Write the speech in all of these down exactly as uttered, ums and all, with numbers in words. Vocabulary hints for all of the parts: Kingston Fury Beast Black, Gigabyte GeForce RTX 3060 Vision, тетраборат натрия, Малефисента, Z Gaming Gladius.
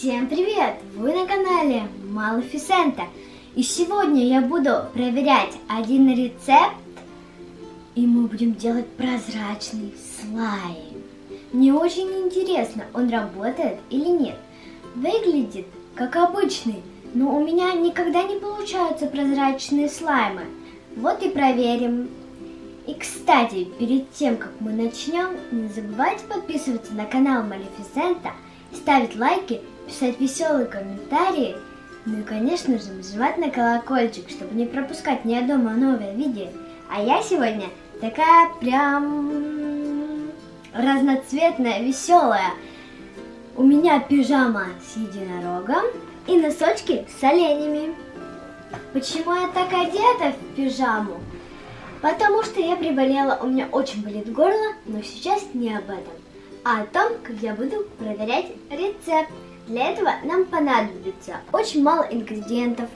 Всем привет! Вы на канале Малефисента. И сегодня я буду проверять один рецепт, и мы будем делать прозрачный слайм. Мне очень интересно, он работает или нет. Выглядит как обычный, но у меня никогда не получаются прозрачные слаймы. Вот и проверим. И, кстати, перед тем, как мы начнем, не забывайте подписываться на канал Малефисента, ставить лайки, писать веселые комментарии, ну и, конечно же, нажимать на колокольчик, чтобы не пропускать ни одно новое видео. А я сегодня такая прям разноцветная, веселая. У меня пижама с единорогом и носочки с оленями. Почему я так одета в пижаму? Потому что я приболела, у меня очень болит горло, но сейчас не об этом, а о том, как я буду проверять рецепт. Для этого нам понадобится очень мало ингредиентов.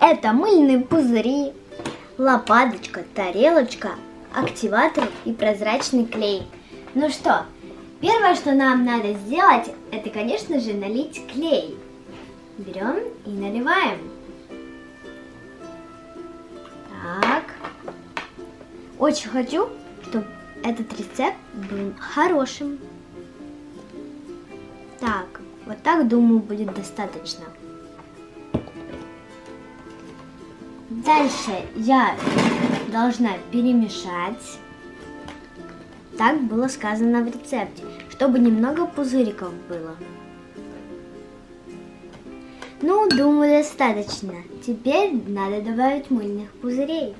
Это мыльные пузыри, лопаточка, тарелочка, активатор и прозрачный клей. Ну что, первое, что нам надо сделать, это, конечно же, налить клей. Берем и наливаем. Так. Очень хочу, чтобы этот рецепт был хорошим. Так, вот так, думаю, будет достаточно. Дальше я должна перемешать. Так было сказано в рецепте, чтобы немного пузыриков было. Ну, думаю, достаточно. Теперь надо добавить мыльных пузырей.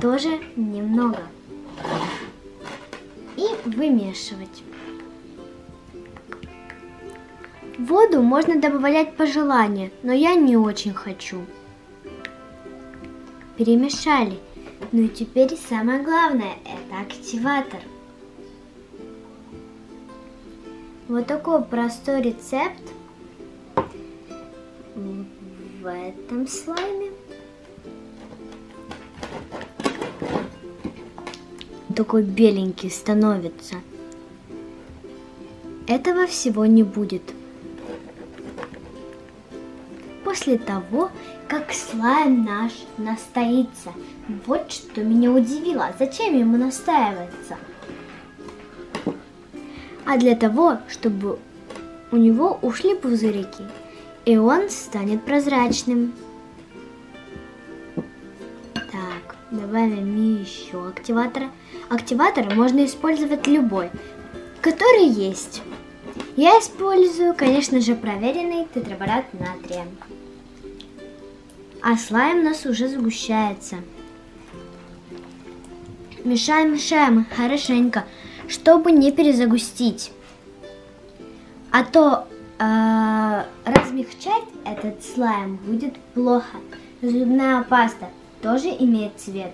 Тоже немного. И вымешивать. Воду можно добавлять по желанию, но я не очень хочу. Перемешали. Ну и теперь самое главное, это активатор. Вот такой простой рецепт в этом слайме. Такой беленький становится. Этого всего не будет. После того, как слайм наш настоится. Вот что меня удивило. Зачем ему настаиваться? А для того, чтобы у него ушли пузырики, и он станет прозрачным. Так, добавим еще активатора. Активатор можно использовать любой, который есть. Я использую, конечно же, проверенный тетраборат натрия. А слайм у нас уже сгущается. Мешаем, мешаем хорошенько, чтобы не перезагустить. А то э, размягчать этот слайм будет плохо. Зубная паста тоже имеет цвет.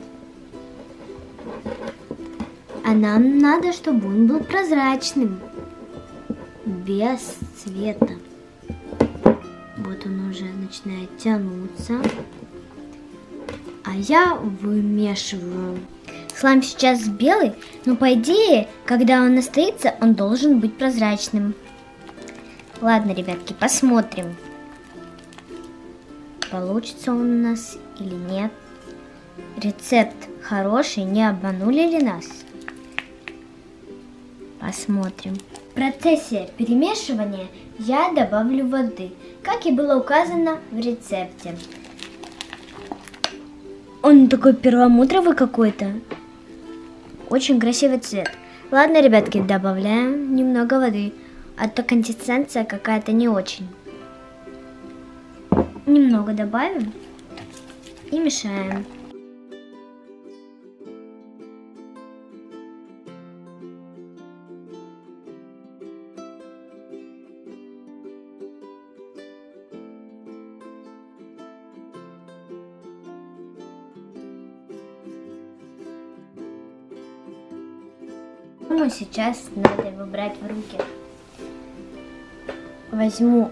А нам надо, чтобы он был прозрачным, без цвета. Вот он уже начинает тянуться. А я вымешиваю. Слайм сейчас белый, но по идее, когда он настоится, он должен быть прозрачным. Ладно, ребятки, посмотрим, получится он у нас или нет. Рецепт хороший, не обманули ли нас? Посмотрим. В процессе перемешивания я добавлю воды, как и было указано в рецепте. Он такой перламутровый какой-то. Очень красивый цвет. Ладно, ребятки, добавляем немного воды, а то консистенция какая-то не очень. Немного добавим и мешаем. Сейчас надо его брать в руки. Возьму,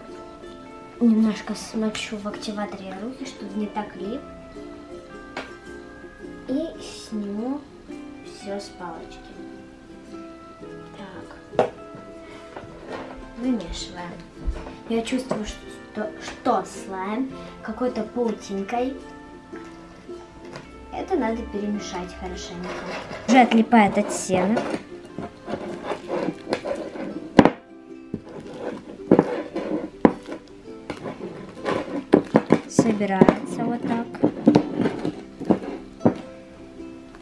немножко смочу в активаторе руки, чтобы не так лип. И сниму все с палочки. вымешиваем. Я чувствую, что, что слайм какой-то паутинкой. Это надо перемешать хорошенько. Уже отлипает от сена. Собирается вот так.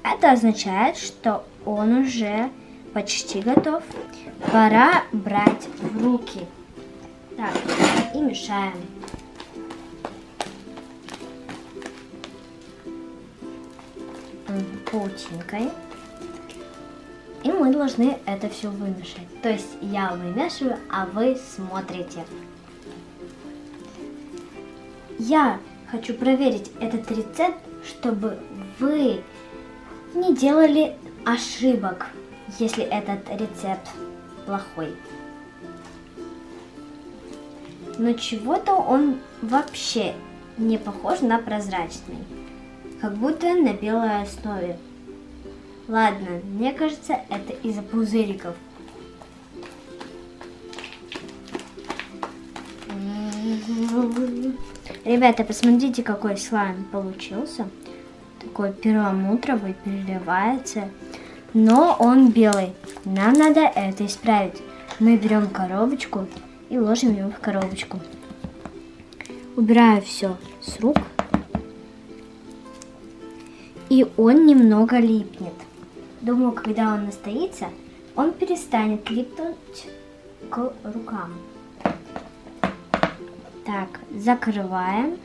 Это означает, что он уже почти готов. Пора брать в руки. Так, и мешаем. Паутинкой. И мы должны это все вымешать. То есть я вымешиваю, а вы смотрите. Я хочу проверить этот рецепт, чтобы вы не делали ошибок, если этот рецепт плохой. Но чего-то он вообще не похож на прозрачный. Как будто на белой основе. Ладно, мне кажется, это из-за пузыриков. Ребята, посмотрите, какой слайм получился. Такой перламутровый, переливается. Но он белый. Нам надо это исправить. Мы берем коробочку и ложим его в коробочку. Убираю все с рук. И он немного липнет. Думаю, когда он настоится, он перестанет липнуть к рукам. Так, закрываем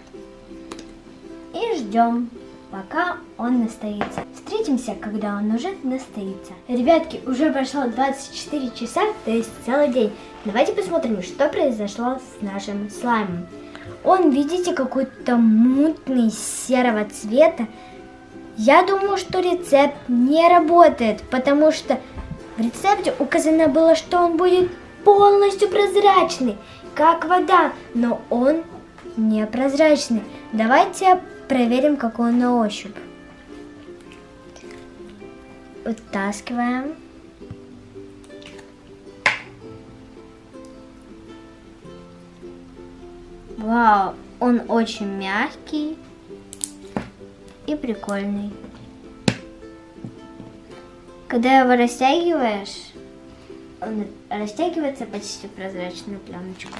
и ждем, пока он настоится. Встретимся, когда он уже настоится. Ребятки, уже прошло двадцать четыре часа, то есть целый день. Давайте посмотрим, что произошло с нашим слаймом. Он, видите, какой-то мутный, серого цвета. Я думаю, что рецепт не работает, потому что в рецепте указано было, что он будет полностью прозрачный, как вода, но он не прозрачный. Давайте проверим, как он на ощупь. Вытаскиваем. Вау, он очень мягкий. И прикольный. Когда его растягиваешь, он растягивается почти в прозрачную пленочку.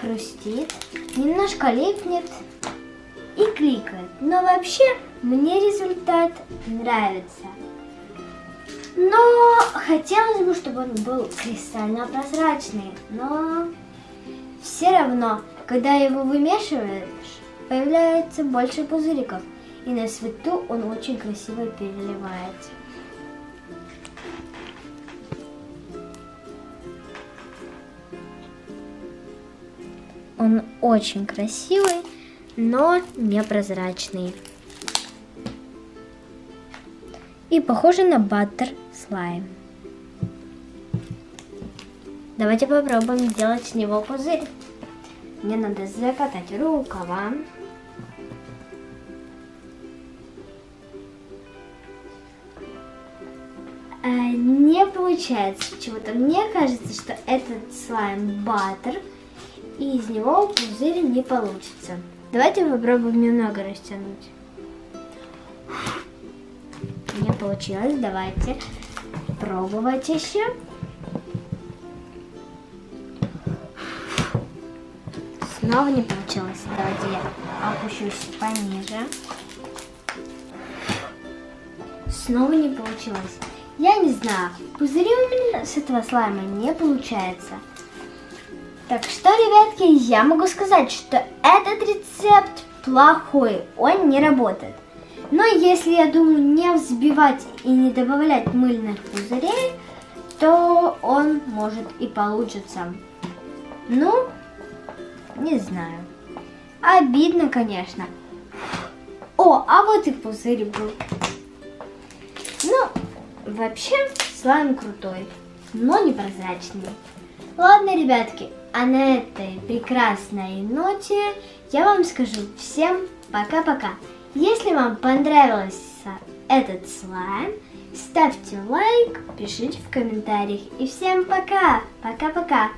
Хрустит, немножко липнет и кликает. Но вообще мне результат нравится. Но хотелось бы, чтобы он был кристально прозрачный. Но все равно, когда его вымешиваешь, появляется больше пузыриков, и на свету он очень красиво переливается. Он очень красивый, но непрозрачный. И похоже на баттер слайм. Давайте попробуем сделать с него пузырь. Мне надо закатать рукава. А, не получается чего-то. Мне кажется, что этот слайм баттер, и из него пузырь не получится. Давайте попробуем немного растянуть. Не получилось. Давайте пробовать еще. Снова не получилось. Давайте я опущусь пониже. Снова не получилось. Я не знаю, пузыри у меня с этого слайма не получается. Так что, ребятки, я могу сказать, что этот рецепт плохой, он не работает. Но если, я думаю, не взбивать и не добавлять мыльных пузырей, то он может и получится. Ну, не знаю. Обидно, конечно. О, а вот и пузырь был. Ну, вообще, слайм крутой, но непрозрачный. Ладно, ребятки, а на этой прекрасной ноте я вам скажу всем пока-пока. Если вам понравился этот слайм, Ставьте лайк, пишите в комментариях. И всем пока! Пока-пока!